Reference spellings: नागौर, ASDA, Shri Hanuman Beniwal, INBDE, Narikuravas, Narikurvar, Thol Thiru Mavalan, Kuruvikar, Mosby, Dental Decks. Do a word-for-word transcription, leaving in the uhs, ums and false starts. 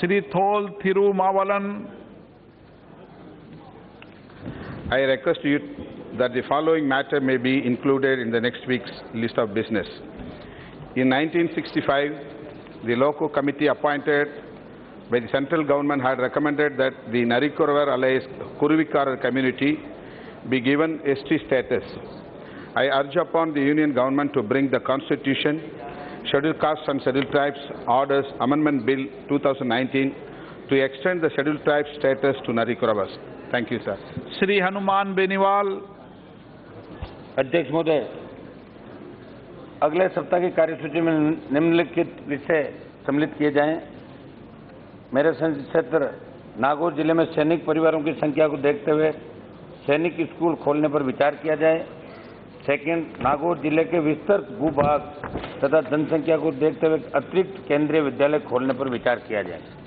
Shri Thol Thiru Mavalan. I request you that the following matter may be included in the next week's list of business. In nineteen sixty-five, the local committee appointed by the central government had recommended that the Narikurvar allies Kuruvikar community be given S T status. I urge upon the Union Government to bring the Constitution, Scheduled Castes and Scheduled Tribes Orders Amendment Bill two thousand nineteen to extend the Scheduled Tribes status to Narikuravas. Thank you, sir. Shri Hanuman Beniwal. अध्यक्ष महोदय, अगले सप्ताह की कार्यसूची में निम्नलिखित विषय सम्मिलित किए जाएं। मेरे संसदीय क्षेत्र नागौर जिले में सैनिक परिवारों की संख्या को देखते हुए सैनिक स्कूल खोलने पर विचार किया जाए। सेकंड, नागौर जिले के विस्तृत भूभाग तथा जनसंख्या को देखते हुए अतिरिक्त केंद्रीय विद्यालय खोलने पर विचार किया जाए।